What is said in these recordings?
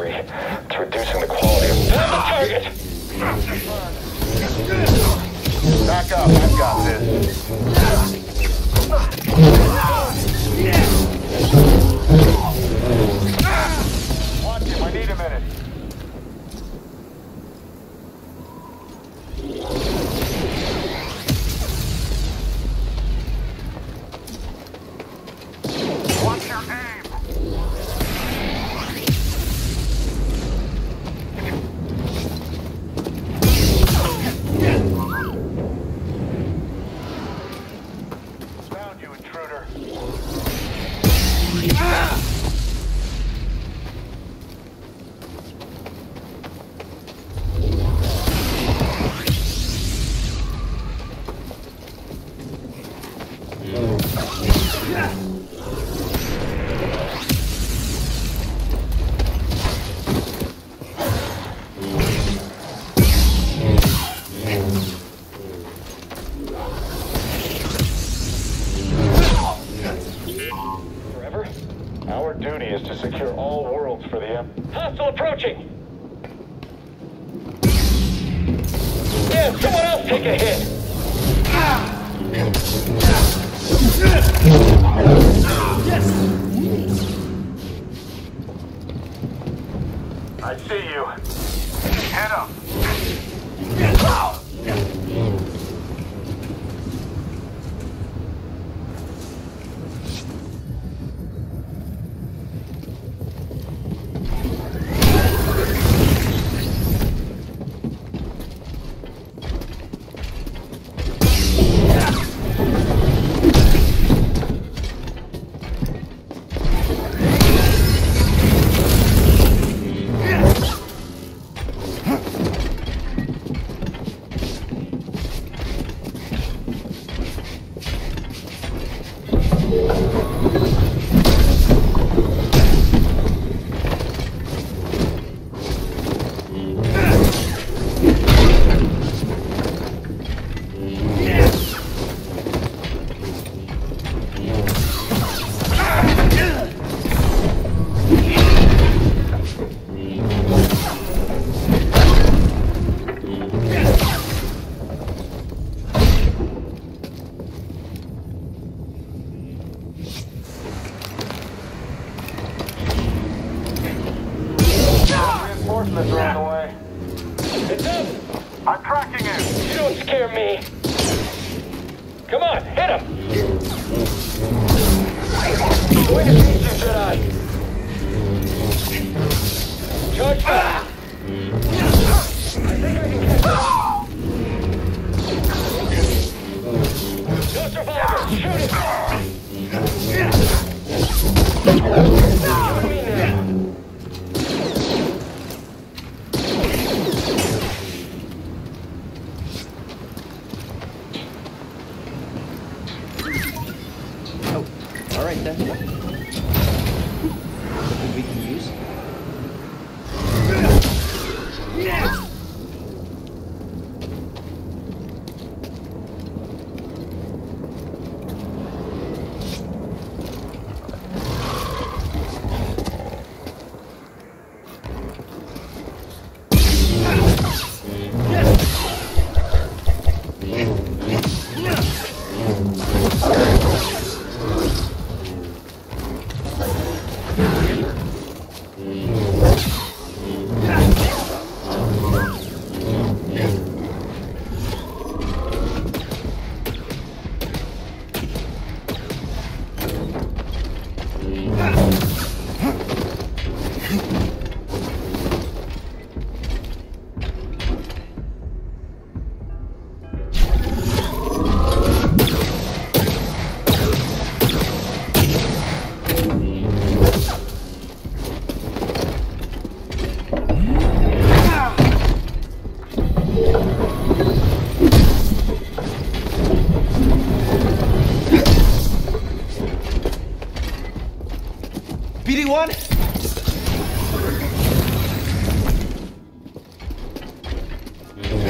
delivery. It's reducing the quality of... Target! Back up, I've got this. Watch him, I need a minute.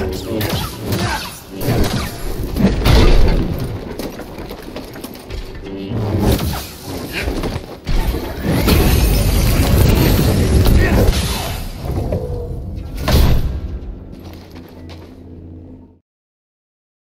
Let's go.